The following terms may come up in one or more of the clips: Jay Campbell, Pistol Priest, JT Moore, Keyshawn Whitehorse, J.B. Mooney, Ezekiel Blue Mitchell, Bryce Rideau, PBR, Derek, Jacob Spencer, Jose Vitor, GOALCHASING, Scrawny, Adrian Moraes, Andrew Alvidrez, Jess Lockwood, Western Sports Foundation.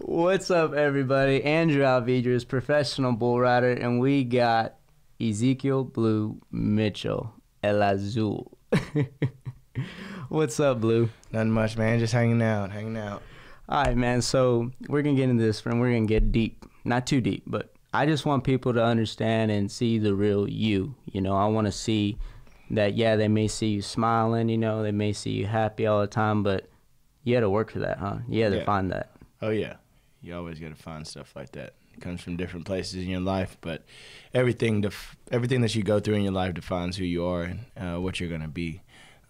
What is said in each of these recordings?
What's up, everybody? Andrew Alvidrez, professional bull rider, and we got Ezekiel Blue Mitchell, El Azul. What's up, Blue? Nothing much, man. Just hanging out, All right, man. So we're going to get into this, and we're going to get deep. Not too deep, but I just want people to understand and see the real you. You know, I want to see that, yeah, they may see you smiling, you know, they may see you happy all the time, but you had to work for that, huh? You had to find that. Oh, yeah. You always got to find stuff like that. It comes from different places in your life, but everything that you go through in your life defines who you are and what you're going to be.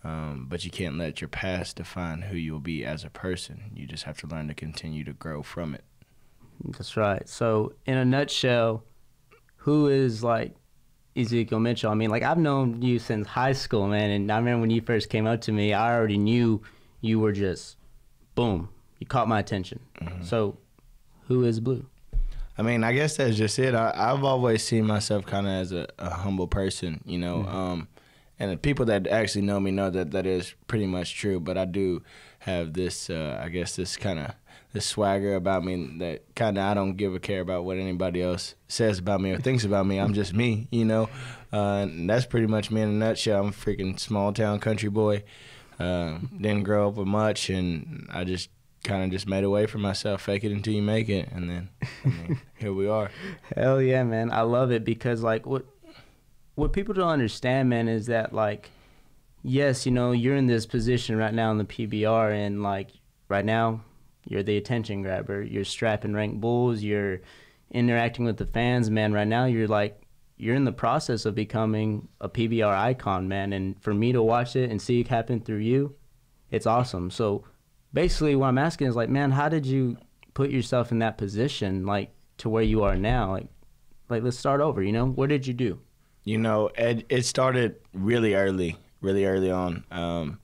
But you can't let your past define who you'll be as a person. You just have to learn to continue to grow from it. That's right. So in a nutshell, who is like Ezekiel Mitchell? I mean, like, I've known you since high school, man. And I remember when you first came up to me, I already knew you were just, boom, you caught my attention. Mm-hmm. So who is Blue? I mean, I guess that's just it. I've always seen myself kind of as a humble person, you know. Mm-hmm. And the people that actually know me know that that is pretty much true. But I do have this, I guess, this kind of this swagger about me that kind of I don't give a care about what anybody else says about me or thinks about me. I'm just me, you know. And that's pretty much me in a nutshell. I'm a freaking small-town country boy. Didn't grow up with much, and I just kind of just made a way for myself. Fake it until you make it. And then, I mean, here we are. Hell yeah, man. I love it because, like, what people don't understand, man, is that, like, yes, you know, you're in this position right now in the PBR, and, like, right now you're the attention grabber. You're strapping ranked bulls. You're interacting with the fans, man. Right now you're, like, you're in the process of becoming a PBR icon, man. And for me to watch it and see it happen through you, it's awesome. So basically what I'm asking is, like, man, how did you put yourself in that position, like, to where you are now? Like let's start over, you know? What did you do? You know, it started really early on,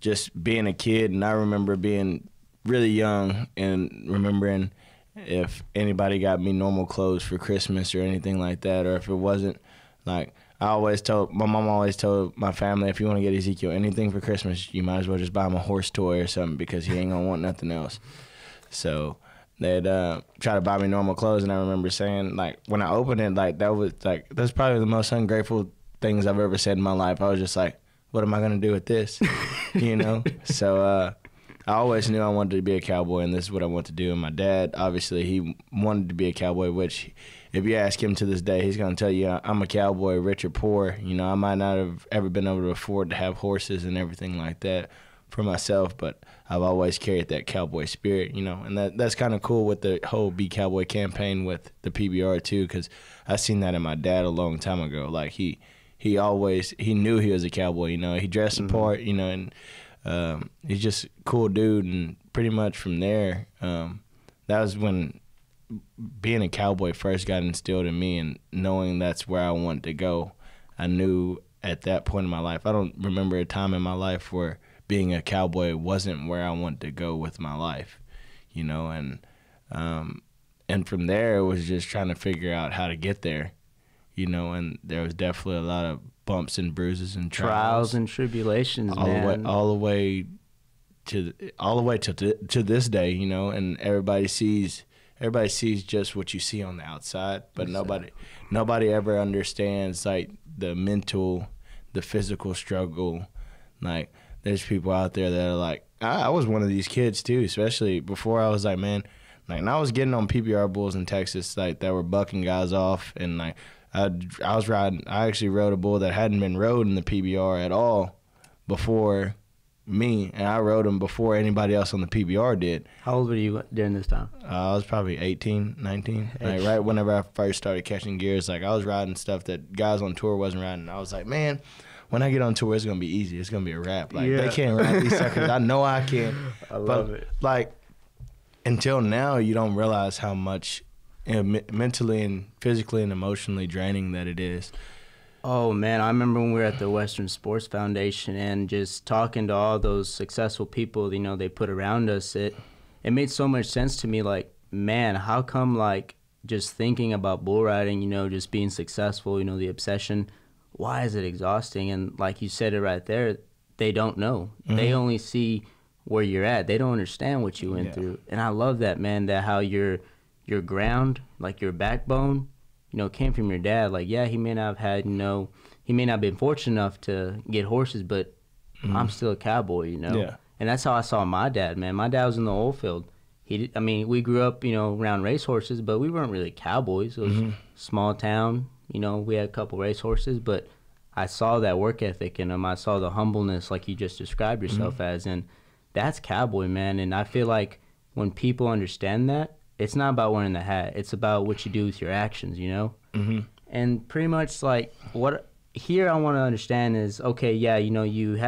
just being a kid. And I remember being really young and remembering if anybody got me normal clothes for Christmas or anything like that, or if it wasn't, like, my mom always told my family, if you want to get Ezekiel anything for Christmas, you might as well just buy him a horse toy or something because he ain't going to want nothing else. So they'd try to buy me normal clothes, and I remember saying, like, when I opened it, like, that's probably the most ungrateful things I've ever said in my life. I was just like, what am I going to do with this? You know? So I always knew I wanted to be a cowboy, and this is what I want to do. And my dad, obviously, he wanted to be a cowboy, which if you ask him to this day, he's going to tell you, I'm a cowboy, rich or poor. You know, I might not have ever been able to afford to have horses and everything like that for myself, but I've always carried that cowboy spirit, you know, and that's kind of cool with the whole Be Cowboy campaign with the PBR too, because I seen that in my dad a long time ago. Like, he knew he was a cowboy, you know. He dressed the part, you know, and he's just a cool dude. And pretty much from there, that was when being a cowboy first got instilled in me, and knowing that's where I wanted to go. I knew at that point in my life, I don't remember a time in my life where being a cowboy wasn't where I wanted to go with my life, you know. And from there, it was just trying to figure out how to get there, you know. And there was definitely a lot of bumps and bruises and trials and tribulations, all the way to this day, you know. And everybody sees just what you see on the outside, but nobody ever understands, like, the mental, the physical struggle. Like, there's people out there that are like, I was one of these kids too, especially before I was like, man, like, and I was getting on PBR bulls in Texas, like, that were bucking guys off. And, like, I actually rode a bull that hadn't been rode in the PBR at all before me, and I rode him before anybody else on the PBR did. How old were you during this time? I was probably 18, 19, like, right whenever I first started catching gears. Like, I was riding stuff that guys on tour wasn't riding, and I was like, man, when I get on tour, it's going to be easy. It's going to be a wrap. Like, they can't rap these suckers. I know I can. I love it. Like, until now, you don't realize how much mentally and physically and emotionally draining that it is. Oh, man, I remember when we were at the Western Sports Foundation and just talking to all those successful people, you know, they put around us. It made so much sense to me, like, man, how come, like, just thinking about bull riding, you know, just being successful, you know, the obsession, why is it exhausting? And like you said it right there, they don't know. Mm-hmm. They only see where you're at. They don't understand what you went through. And I love that, man, that how your ground, like your backbone, you know, came from your dad. Like, yeah, he may not have had, you know, he may not have been fortunate enough to get horses, but I'm still a cowboy, you know. Yeah. And that's how I saw my dad, man. My dad was in the oil field. I mean, we grew up, you know, around racehorses, but we weren't really cowboys. It was a small town. You know, we had a couple racehorses, but I saw that work ethic in him. I saw the humbleness, like you just described yourself as, and that's cowboy, man. And I feel like when people understand that, it's not about wearing the hat. It's about what you do with your actions, you know? And pretty much, like, what here I want to understand is, okay, yeah, you know, you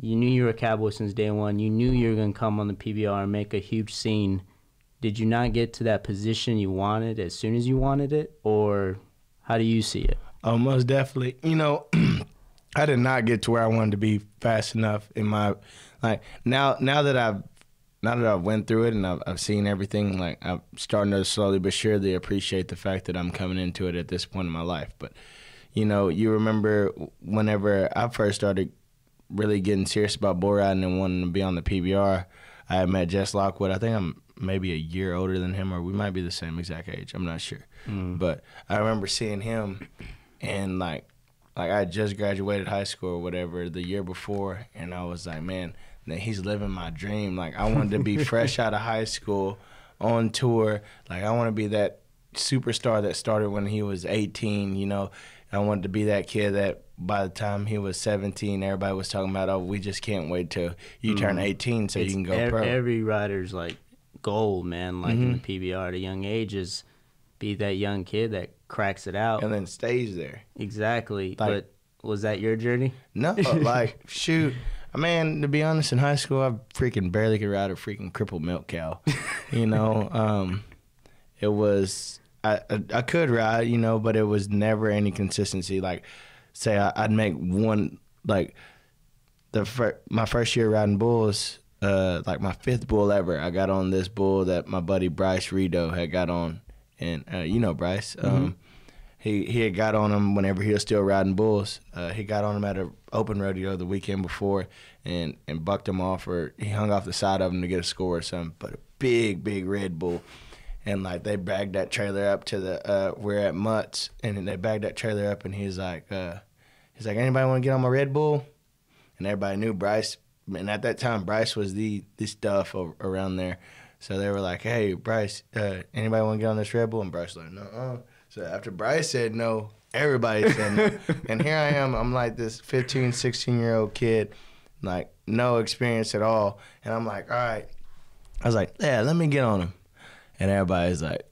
knew you were a cowboy since day one. You knew you were going to come on the PBR and make a huge scene. Did you not get to that position you wanted as soon as you wanted it, or how do you see it? Oh, most definitely. You know, I did not get to where I wanted to be fast enough in my, like, now that I've went through it and I've seen everything, like, I'm starting to slowly but surely appreciate the fact that I'm coming into it at this point in my life. But, you know, you remember whenever I first started really getting serious about bull riding and wanting to be on the PBR, I had met Jess Lockwood. I think I'm maybe a year older than him, or we might be the same exact age. I'm not sure. But I remember seeing him, and, like I just graduated high school or whatever the year before, and I was like, man, he's living my dream. Like, I wanted to be fresh out of high school, on tour. Like, I want to be that superstar that started when he was 18, you know. I wanted to be that kid that by the time he was 17, everybody was talking about, oh, we just can't wait till you turn 18 so you can go pro. Every rider's, like, goal, man, like in the PBR at a young age is be that young kid that cracks it out. And then stays there. Exactly. Like, but was that your journey? No, like, shoot. Man, to be honest, in high school, I freaking barely could ride a freaking crippled milk cow. You know, it was, I could ride, you know, but it was never any consistency. Like, say I'd make one, like, my first year riding bulls, like my fifth bull ever, I got on this bull that my buddy Bryce Rideau had got on. And, you know, Bryce, he had got on him whenever he was still riding bulls. He got on him at an open rodeo the weekend before and bucked him off, or he hung off the side of him to get a score or something. But a big, big red bull. And, like, they bagged that trailer up to the we're at Mutt's, and then they bagged that trailer up, and he's like, anybody want to get on my red bull? And everybody knew Bryce. And at that time, Bryce was the stuff around there. So they were like, hey, Bryce, anybody want to get on this red bull? And Bryce was like, no. So after Bryce said no, everybody said no. And here I am, I'm like this 15, 16-year-old kid, like no experience at all. And I'm like, all right. I was like, yeah, let me get on him. And everybody's like,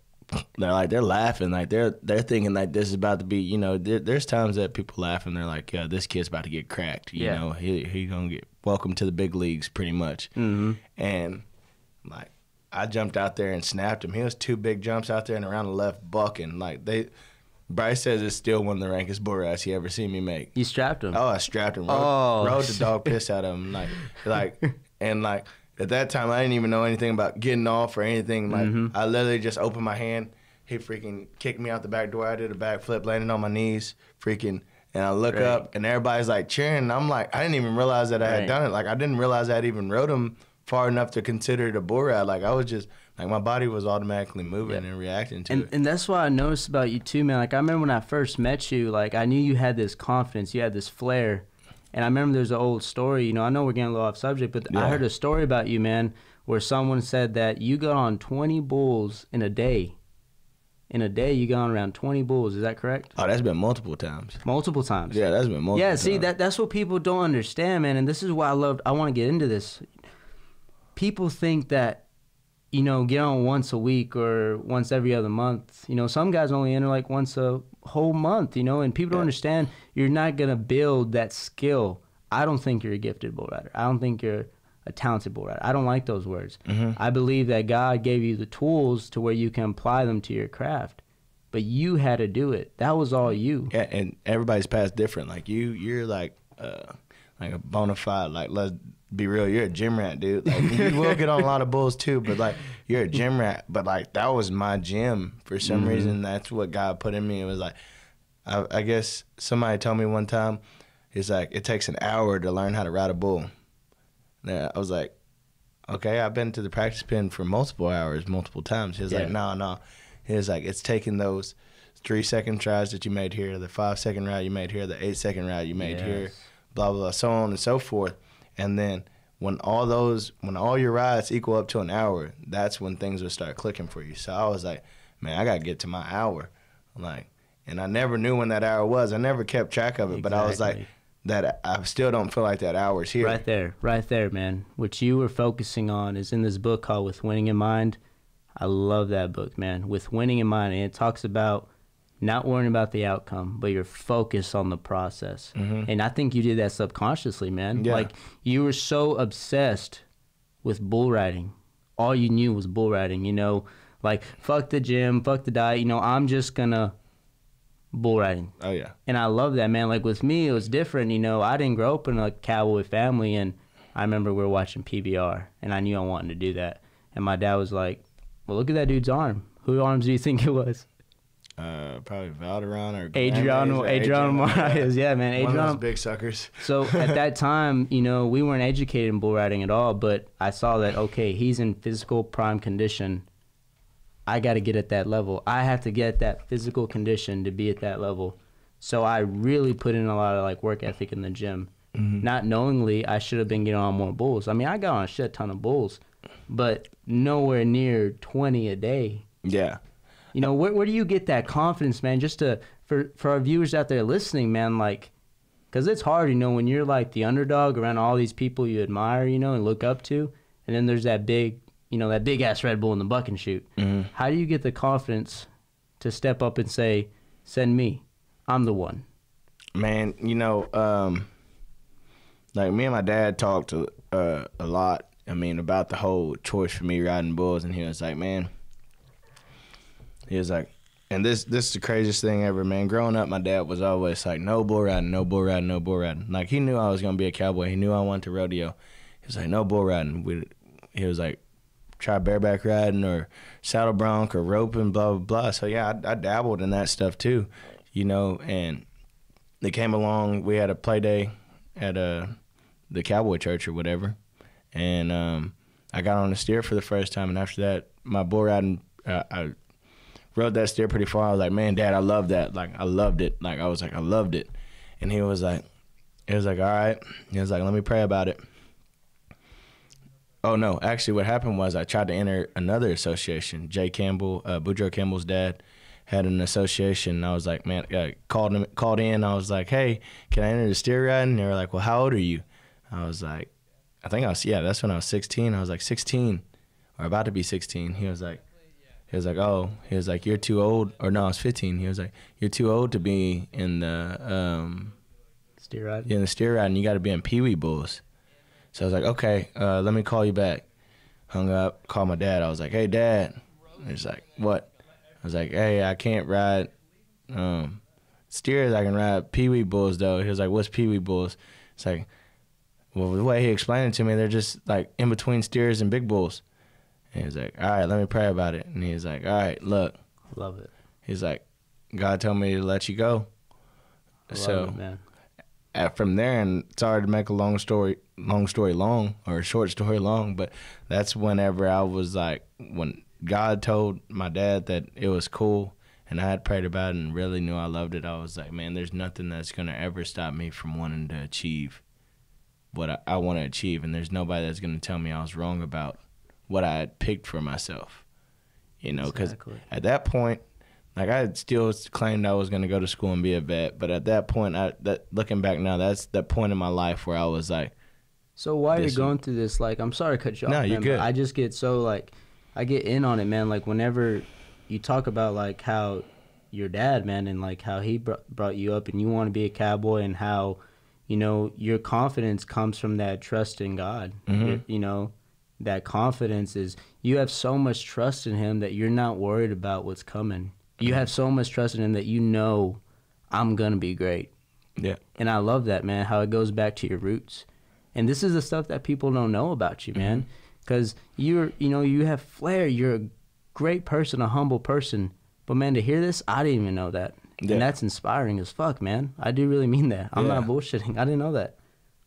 they're laughing. Like, they're thinking, like, this is about to be, you know, there's times that people laugh and they're like, yeah, this kid's about to get cracked. You know, he going to get welcome to the big leagues pretty much. And like, I jumped out there and snapped him. He was two big jumps out there and around the left bucking. Like, Bryce says it's still one of the rankest bull rides he ever seen me make. You strapped him? Oh, I strapped him. Rode the dog piss out of him. And at that time, I didn't even know anything about getting off or anything. Like, I literally just opened my hand. He freaking kicked me out the back door. I did a backflip, landed on my knees, freaking. And I look up, and everybody's, like, cheering. And I'm like, I didn't even realize that I had done it. Like, I didn't realize I had even rode him far enough to consider it a bull ride. Like, I was just, like, my body was automatically moving and reacting to it. And that's what I noticed about you too, man. Like, I remember when I first met you, like, I knew you had this confidence, you had this flair. And I remember there's an old story, you know, I know we're getting a little off subject, but I heard a story about you, man, where someone said that you got on 20 bulls in a day. In a day, you got on around 20 bulls. Is that correct? Oh, that's been multiple times. Multiple times. Yeah, that's been multiple times. Yeah, see, that's what people don't understand, man. And this is why I want to get into this. People think that, you know, get on once a week or once every other month. You know, some guys only enter like once a whole month, you know, and people don't understand you're not going to build that skill. I don't think you're a gifted bull rider. I don't think you're a talented bull rider. I don't like those words. I believe that God gave you the tools to where you can apply them to your craft. But you had to do it. That was all you. Yeah, and everybody's path's different. Like, you're like a bona fide, like, let's be real, you're a gym rat, dude. Like, you will get on a lot of bulls too, but like, you're a gym rat. But like, that was my gym for some reason. That's what God put in me. It was like, I guess somebody told me one time, it's like, it takes an hour to learn how to ride a bull. And I was like, okay, I've been to the practice pen for multiple hours, multiple times. He was like, no. He was like, it's taking those 3-second tries that you made here, the 5-second ride you made here, the 8-second ride you made here, blah, blah, blah, so on and so forth. And then when all those, when all your rides equal up to an hour, that's when things would start clicking for you. So I was like, man, I got to get to my hour. I'm like, and I never knew when that hour was. I never kept track of it, but I was like, that I still don't feel like that hour's here. Right there, man. What you were focusing on is in this book called With Winning in Mind. I love that book, man. With Winning in Mind, and it talks about not worrying about the outcome, but your focus on the process. Mm-hmm. And I think you did that subconsciously, man. Yeah. Like, you were so obsessed with bull riding. All you knew was bull riding, you know? Like, fuck the gym, fuck the diet, you know, I'm just gonna bull riding. Oh, yeah. And I love that, man. Like, with me, it was different, you know? I didn't grow up in a cowboy family, and I remember we were watching PBR, and I knew I wanted to do that. And my dad was like, well, look at that dude's arm. Whose arms do you think it was? Probably Valderon or Adrian Moraes. Yeah, man, Adrian. One of those big suckers. So at that time, you know, we weren't educated in bull riding at all, but I saw that, okay, he's in physical prime condition. I got to get at that level. I have to get that physical condition to be at that level. So I really put in a lot of, like, work ethic in the gym. Mm-hmm. Not knowingly, I should have been getting on more bulls. I mean, I got on a shit ton of bulls, but nowhere near 20 a day. Yeah. You know, where do you get that confidence, man? Just to, for our viewers out there listening, man, like, because it's hard, you know, when you're like the underdog around all these people you admire, you know, and look up to, and then there's that big, you know, that big-ass Red Bull in the buck and shoot. Mm-hmm. How do you get the confidence to step up and say, send me, I'm the one? Man, you know, like, me and my dad talked a lot, I mean, about the whole choice for me riding bulls, and he was like, man, he was like, and this is the craziest thing ever, man. Growing up, my dad was always like, no bull riding, no bull riding, no bull riding. Like, he knew I was going to be a cowboy. He knew I wanted to rodeo. He was like, no bull riding. He was like, try bareback riding or saddle bronc or roping, blah, blah, blah. So, yeah, I dabbled in that stuff too, you know. And they came along. We had a play day at the Cowboy Church or whatever. And I got on the steer for the first time. And after that, my bull riding, I rode that steer pretty far. I was like, man, Dad, I love that. Like, I loved it. Like, I was like, I loved it. And he was like, all right. He was like, let me pray about it. Oh, no. Actually, what happened was I tried to enter another association. Jay Campbell, Boudreaux Campbell's dad, had an association. And I was like, man, I called in. I was like, hey, can I enter the steer riding? And they were like, well, how old are you? I was like, I think I was, yeah, that's when I was 16. I was like, 16 or about to be 16. He was like, oh, he was like, you're too old. Or no, I was 15. He was like, you're too old to be in the steer riding. Yeah, in the steer riding, you got to be in Pee Wee bulls. So I was like, okay, let me call you back. Hung up, called my dad. I was like, hey, Dad. He was like, what? I was like, hey, I can't ride steers. I can ride Pee Wee bulls though. He was like, what's Pee Wee bulls? It's like, well, the way he explained it to me, they're just like in between steers and big bulls. And he was like, all right, let me pray about it. And he was like, all right, look. Love it. He's like, God told me to let you go. Love it, man. From there, and sorry to make a long story long or a short story long, but that's whenever I was like, when God told my dad that it was cool and I had prayed about it and really knew I loved it, I was like, man, there's nothing that's going to ever stop me from wanting to achieve what I want to achieve. And there's nobody that's going to tell me I was wrong about what I had picked for myself, you know, because at that point, like, I had still claimed I was going to go to school and be a vet, but at that point, looking back now, that's that point in my life where I was like, so while you're going through this, like, I'm sorry to cut you off. No, you're good. I just get so, like, I get in on it, man. Like, whenever you talk about, like, how your dad, man, and, like, how he brought you up and you want to be a cowboy and how, you know, your confidence comes from that trust in God, mm-hmm. you know. That confidence is you have so much trust in him that you're not worried about what's coming. You have so much trust in him that you know I'm going to be great. Yeah. And I love that, man, how it goes back to your roots. And this is the stuff that people don't know about you, man, because you have flair. You're a great person, a humble person. But, man, to hear this, I didn't even know that. Yeah. And that's inspiring as fuck, man. I do really mean that. I'm not bullshitting. I didn't know that.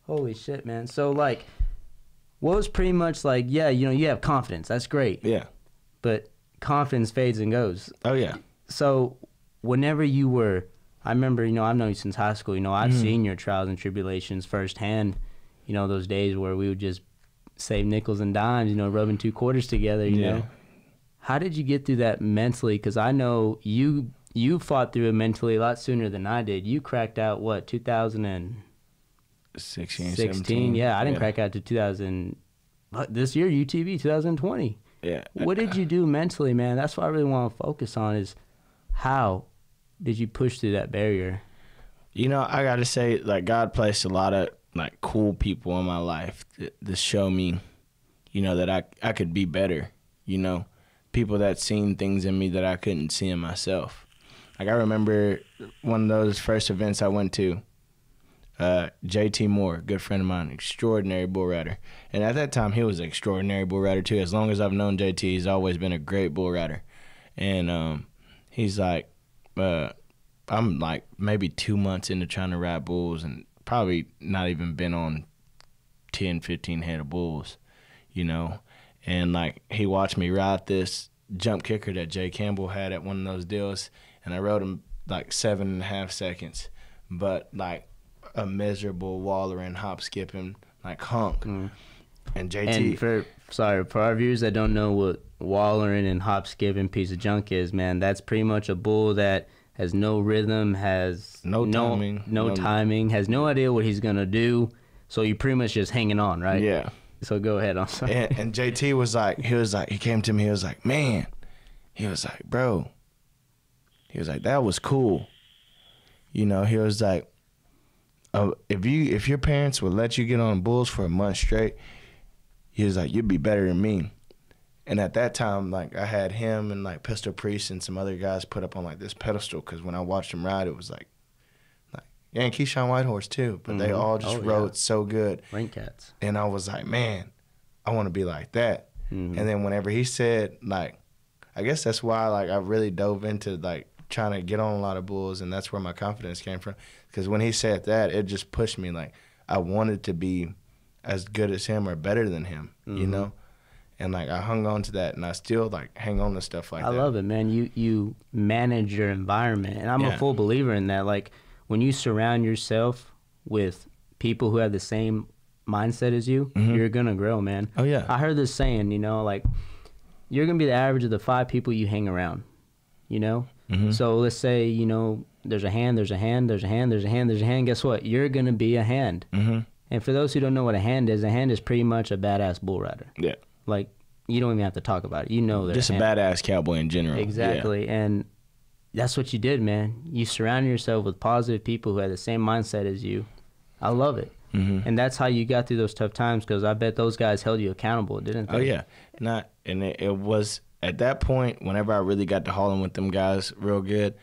Holy shit, man. So, like, was pretty much like, yeah, you know, you have confidence. That's great. Yeah. But confidence fades and goes. Oh, yeah. So whenever you were, I remember, you know, I've known you since high school. You know, I've seen your trials and tribulations firsthand, you know, those days where we would just save nickels and dimes, you know, rubbing two quarters together, you know. How did you get through that mentally? Because I know you fought through it mentally a lot sooner than I did. You cracked out, what, 2016, 17? Yeah, I didn't crack out to 2000. This year, UTV, 2020. Yeah. What did you do mentally, man? That's what I really want to focus on is how did you push through that barrier? You know, I got to say, like, God placed a lot of, like, cool people in my life to show me, you know, that I could be better, you know. People that seen things in me that I couldn't see in myself. Like, I remember one of those first events I went to, JT Moore, good friend of mine, extraordinary bull rider. And at that time, he was an extraordinary bull rider, too. As long as I've known JT, he's always been a great bull rider. And he's like, I'm like maybe 2 months into trying to ride bulls and probably not even been on 10, 15 head of bulls, you know. And, like, he watched me ride this jump kicker that Jay Campbell had at one of those deals, and I rode him, like, 7.5 seconds. But, like, a miserable wallering, hop-skipping, like, hunk. And JT. And for our viewers that don't know what wallering and hop-skipping piece of junk is, man, that's pretty much a bull that has no rhythm, has no timing, has no idea what he's going to do. So you're pretty much just hanging on, right? Yeah. So go ahead. I'm sorry. And JT was like, he came to me. He was like, man, bro. He was like, that was cool. You know, he was like, oh, if your parents would let you get on bulls for a month straight, he was like, you'd be better than me. And at that time, like, I had him and, like, Pistol Priest and some other guys put up on, like, this pedestal because when I watched him ride, it was and Keyshawn Whitehorse, too. But they all just rode so good. Ring cats. And I was like, man, I want to be like that. And then whenever he said, like, I guess that's why, like, I really dove into, like, trying to get on a lot of bulls, and that's where my confidence came from. Because when he said that, it just pushed me. Like, I wanted to be as good as him or better than him, you know? And, like, I hung on to that, and I still, like, hang on to stuff like that. I love it, man. You manage your environment. And I'm a full believer in that. Like, when you surround yourself with people who have the same mindset as you, you're going to grow, man. Oh, yeah. I heard this saying, you know, like, you're going to be the average of the 5 people you hang around, you know? So let's say, you know, there's a hand, there's a hand, there's a hand, there's a hand, there's a hand. Guess what? You're going to be a hand. And for those who don't know what a hand is pretty much a badass bull rider. Yeah. Like, you don't even have to talk about it. You know they're just a badass cowboy in general. Exactly. Yeah. And that's what you did, man. You surrounded yourself with positive people who had the same mindset as you. I love it. And that's how you got through those tough times, because I bet those guys held you accountable, didn't they? Oh, yeah. And it was at that point, whenever I really got to hauling with them guys real good,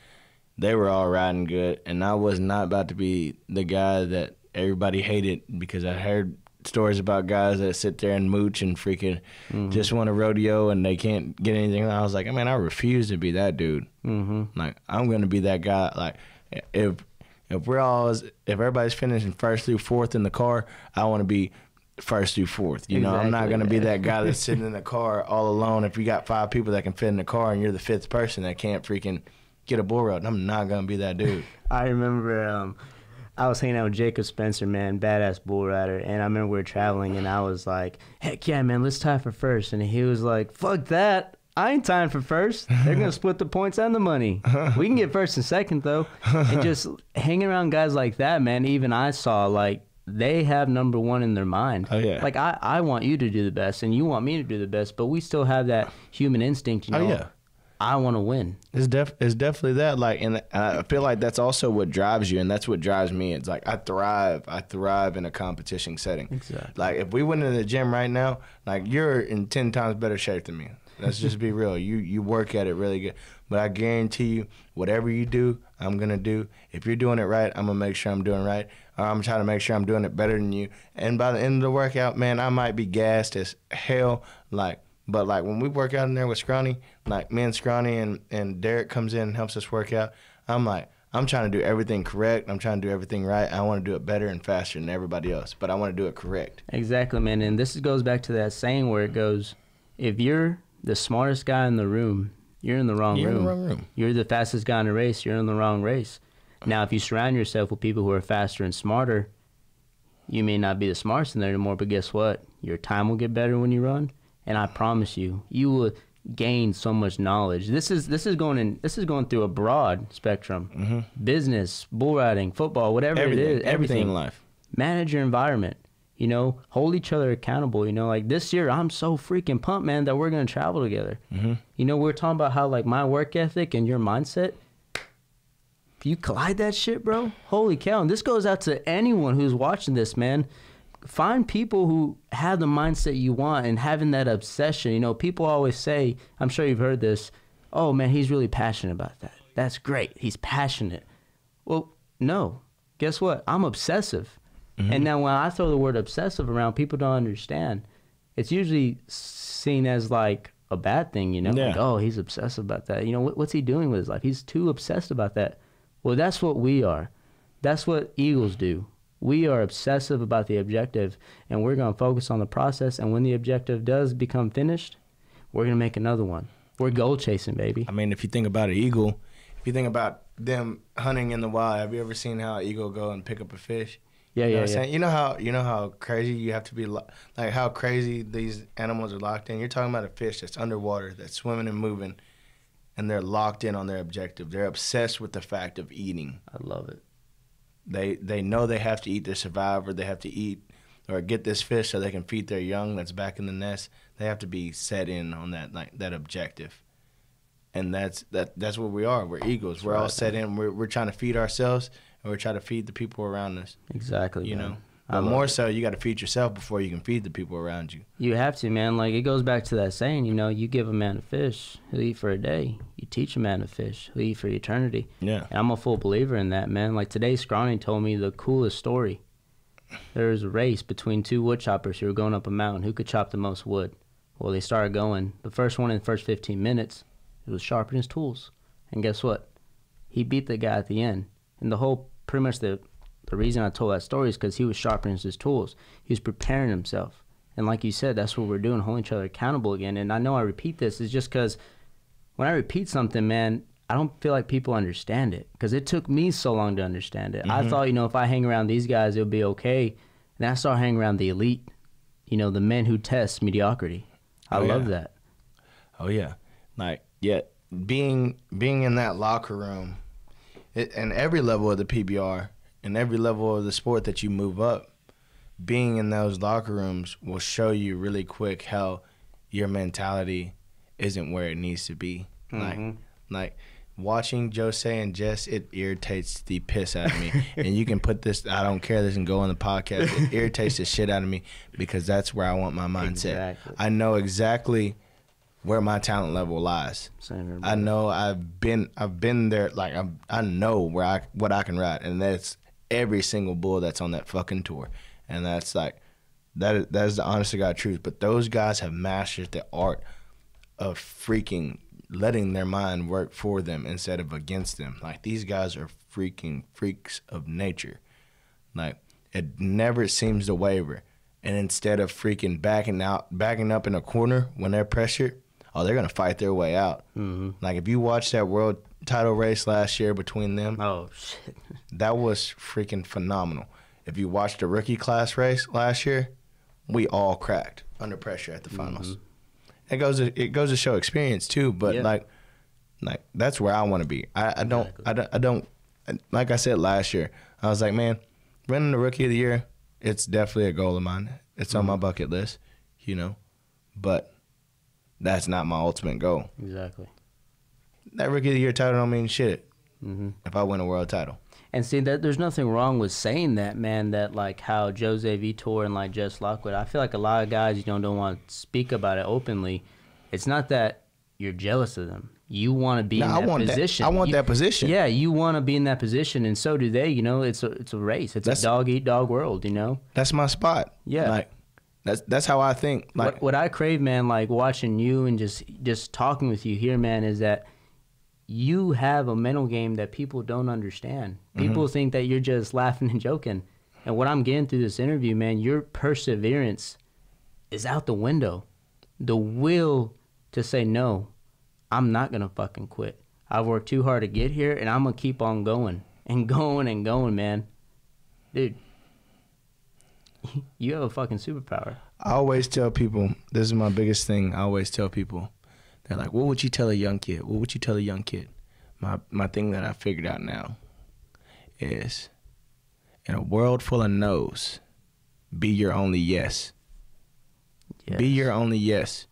they were all riding good, and I was not about to be the guy that everybody hated, because I heard stories about guys that sit there and mooch and freaking just want a rodeo and they can't get anything. And I was like, I mean, I refuse to be that dude. Like, I'm gonna be that guy. Like, if everybody's finishing first through fourth in the car, I want to be first through fourth. You know, I'm not gonna be that guy that's sitting in the car all alone. If you got 5 people that can fit in the car and you're the 5th person that can't freaking get a bull ride, I'm not gonna be that dude. I remember. I was hanging out with Jacob Spencer, man, badass bull rider, and I remember we were traveling, and I was like, heck yeah, man, let's tie for first. And he was like, fuck that. I ain't tying for first. They're going to split the points and the money. We can get first and second, though. And just hanging around guys like that, man, even I saw, like, they have number one in their mind. Oh, yeah. Like, I want you to do the best, and you want me to do the best, but we still have that human instinct, you know? Oh, yeah. I want to win. It's definitely that. Like, and I feel like that's also what drives you, and that's what drives me. It's like I thrive in a competition setting. Exactly. Like, if we went into the gym right now, like, you're in 10 times better shape than me. Let's just be real. You work at it really good. But I guarantee you, whatever you do, I'm going to do. If you're doing it right, I'm going to make sure I'm doing it right. I'm trying to make sure I'm doing it better than you. And by the end of the workout, man, I might be gassed as hell, like, but, like, when we work out in there with Scrawny, like, me and Scrawny and Derek comes in and helps us work out, I'm like, I'm trying to do everything correct. I'm trying to do everything right. I want to do it better and faster than everybody else, but I want to do it correct. Exactly, man. And this goes back to that saying where it goes, if you're the smartest guy in the room, you're in the wrong room. You're in the wrong room. You're the fastest guy in a race, you're in the wrong race. Now, if you surround yourself with people who are faster and smarter, you may not be the smartest in there anymore, but guess what? Your time will get better when you run, and I promise you, you will gain so much knowledge. This is going through a broad spectrum: business, bull riding, football, whatever it is, everything in life. Manage your environment. You know, hold each other accountable. You know, like this year, I'm so freaking pumped, man, that we're gonna travel together. You know, we're talking about how like my work ethic and your mindset. You collide that shit, bro. Holy cow. And this goes out to anyone who's watching this, man. Find people who have the mindset you want and having that obsession. You know, people always say, I'm sure you've heard this, oh, man, he's really passionate about that. That's great. He's passionate. Well, no. Guess what? I'm obsessive. And now when I throw the word obsessive around, people don't understand. It's usually seen as like a bad thing, you know? Yeah. Like, oh, he's obsessive about that. You know, what's he doing with his life? He's too obsessed about that. Well, that's what we are. That's what Eagles do. We are obsessive about the objective, and we're going to focus on the process, and when the objective does become finished, we're going to make another one. We're goal chasing, baby. I mean, if you think about an eagle, if you think about them hunting in the wild, have you ever seen how an eagle go and pick up a fish? Yeah, you know what I'm saying? You know how crazy you have to be, like how crazy these animals are locked in. You're talking about a fish that's underwater, that's swimming and moving, and they're locked in on their objective. They're obsessed with the fact of eating. I love it. They know they have to eat to survive, or they have to eat or get this fish so they can feed their young that's back in the nest. They have to be set in on that, like, that objective. And that's what we are. We're eagles. We're all set in. We're trying to feed ourselves, and we're trying to feed the people around us. Exactly. You know? But more so, you got to feed yourself before you can feed the people around you. You have to, man. Like, it goes back to that saying, you know, you give a man a fish, he'll eat for a day. You teach a man a fish, he'll eat for eternity. Yeah. And I'm a full believer in that, man. Like, today, Scrawny told me the coolest story. There was a race between two wood choppers who were going up a mountain. Who could chop the most wood? Well, they started going. The first one in the first 15 minutes, it was sharpening his tools. And guess what? He beat the guy at the end. And the whole, pretty much the reason I told that story is because he was sharpening his tools. He was preparing himself. And like you said, that's what we're doing, holding each other accountable again. And I know I repeat this. It's just because when I repeat something, man, I don't feel like people understand it, because it took me so long to understand it. I thought, you know, if I hang around these guys, it'll be okay. And I started hanging around the elite, you know, the men who test mediocrity. I love that. Oh, yeah. Like, yeah, being in that locker room, and every level of the PBR, and every level of the sport that you move up, being in those locker rooms will show you really quick how your mentality isn't where it needs to be. Like watching Jose and Jess, it irritates the piss out of me. And you can put this, I don't care, this can go on the podcast. It irritates the shit out of me, because that's where I want my mindset. Exactly. I know exactly where my talent level lies. I know I've been there. Like I know where what I can ride, and that's every single bull that's on that fucking tour. And that's like, that is the honest to God truth. But those guys have mastered the art of freaking letting their mind work for them instead of against them. Like, these guys are freaking freaks of nature. Like, it never seems to waver. And instead of freaking backing up in a corner when they're pressured, oh, they're going to fight their way out. Like, if you watch that world title race last year between them, oh shit, that was freaking phenomenal. If you watched the rookie class race last year, we all cracked under pressure at the finals. It goes to show experience too, but like that's where I want to be. I don't like I said last year, I was like, man, winning the rookie of the year, it's definitely a goal of mine. It's on my bucket list, you know, but that's not my ultimate goal. Exactly. That rookie of the year title don't mean shit if I win a world title. And see, that there's nothing wrong with saying that, man, that like how Jose Vitor and like Jess Lockwood, I feel like a lot of guys, you know, don't want to speak about it openly. It's not that you're jealous of them. You want to be in that position. I want that position. Yeah, you want to be in that position, and so do they, you know. It's a race. It's a dog-eat-dog world, you know. That's my spot. Yeah. Like, that's how I think. Like, what I crave, man, like watching you and just talking with you here, man, is that you have a mental game that people don't understand. People mm-hmm. think that you're just laughing and joking. And what I'm getting through this interview, man, your perseverance is out the window. The will to say, no, I'm not going to fucking quit. I've worked too hard to get here, and I'm going to keep on going and going and going, man. Dude, you have a fucking superpower. I always tell people, this is my biggest thing, I always tell people, they're like, what would you tell a young kid? What would you tell a young kid? My thing that I figured out now is, in a world full of no's, be your only yes. Yes. Be your only yes.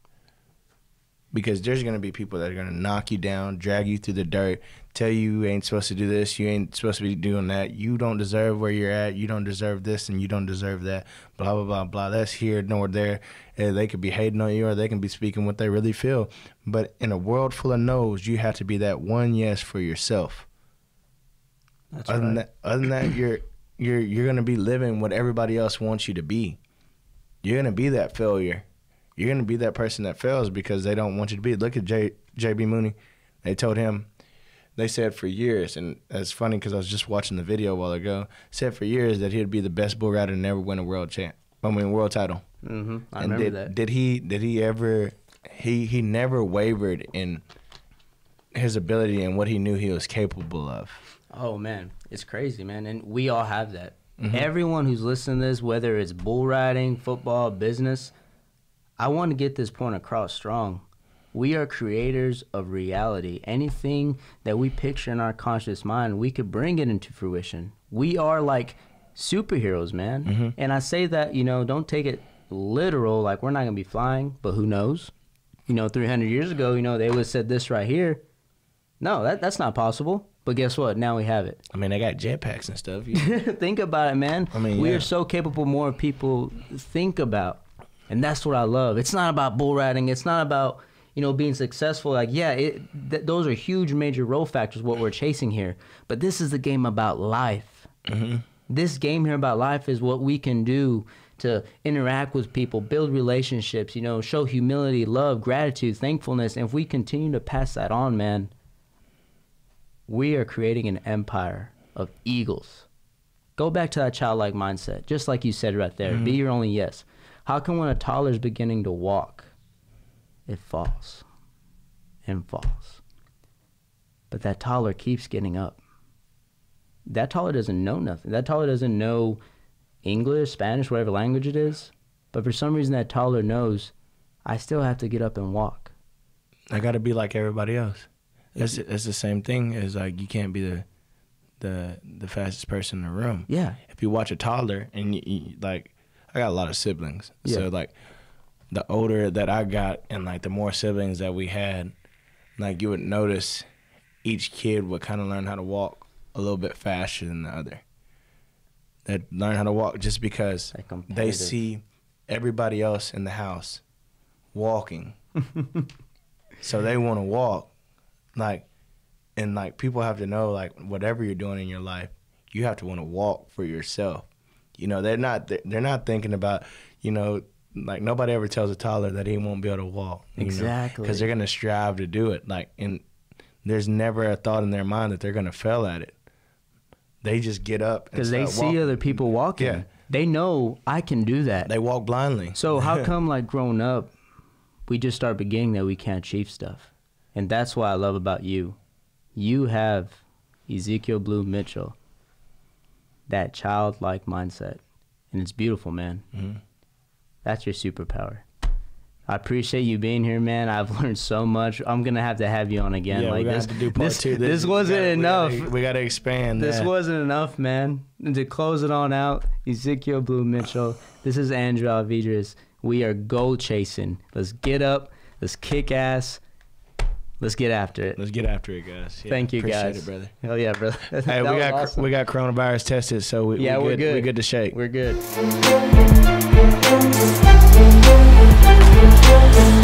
Because there's going to be people that are going to knock you down, drag you through the dirt, tell you you ain't supposed to do this, you ain't supposed to be doing that, you don't deserve where you're at, you don't deserve this and you don't deserve that, blah, blah, blah, blah. That's here nor there. And they could be hating on you or they can be speaking what they really feel. But in a world full of no's, you have to be that one yes for yourself. That's right. Other than that, you're going to be living what everybody else wants you to be. You're going to be that failure. You're going to be that person that fails because they don't want you to be. Look at J.B. Mooney. They told him, they said for years, and it's funny because I was just watching the video a while ago, said for years that he'd be the best bull rider and never win a world title. Mm-hmm. I remember that. He never wavered in his ability and what he knew he was capable of. Oh, man. It's crazy, man. And we all have that. Mm-hmm. Everyone who's listening to this, whether it's bull riding, football, business, I want to get this point across strong. We are creators of reality. Anything that we picture in our conscious mind, we could bring it into fruition. We are like superheroes, man. Mm-hmm. And I say that, you know, don't take it literal, like we're not going to be flying, but who knows? You know, 300 years ago, you know, they would have said this right here. No, that's not possible. But guess what? Now we have it. I mean, they got jetpacks and stuff. Think about it, man. I mean, we are so capable, more people think about. And that's what I love. It's not about bull riding. It's not about, you know, being successful. Like, yeah, those are huge major role factors, what we're chasing here. But this is the game about life. Mm-hmm. This game here about life is what we can do to interact with people, build relationships, you know, show humility, love, gratitude, thankfulness. And if we continue to pass that on, man, we are creating an empire of eagles. Go back to that childlike mindset, just like you said right there. Mm-hmm. Be your only yes. How come when a toddler's beginning to walk, it falls and falls? But that toddler keeps getting up. That toddler doesn't know nothing. That toddler doesn't know English, Spanish, whatever language it is. But for some reason, that toddler knows, I still have to get up and walk. I got to be like everybody else. It's the same thing as, like, you can't be the fastest person in the room. Yeah. If you watch a toddler and, like, I got a lot of siblings. Yeah. So, like, the older that I got and, like, the more siblings that we had, like, you would notice each kid would kind of learn how to walk a little bit faster than the other. They'd learn how to walk just because they see everybody else in the house walking. So they want to walk. Like, and, like, people have to know, like, whatever you're doing in your life, you have to want to walk for yourself. You know, they're not thinking about, you know, like, nobody ever tells a toddler that he won't be able to walk. Exactly. Because they're going to strive to do it. Like, and there's never a thought in their mind that they're going to fail at it. They just get up. Because they see other people walking. Yeah. They know, I can do that. They walk blindly. So how come, like, growing up, we just start beginning that we can't achieve stuff? And that's what I love about you. You have Ezekiel Blue Mitchell, that childlike mindset. And it's beautiful, man. Mm-hmm. That's your superpower. I appreciate you being here, man. I've learned so much. I'm going to have you on again. Yeah, like, we're going to have to do part 2. This wasn't enough. We got to expand this. This wasn't enough, man. And to close it on out, Ezekiel Blue Mitchell, this is Andrew Alvidrez. We are goal chasing. Let's get up. Let's kick ass. Let's get after it. Let's get after it, guys. Yeah, thank you, guys. Appreciate it, brother. Hell yeah, brother. Hey, we got coronavirus tested, so we're good. We're good to shake. We're good.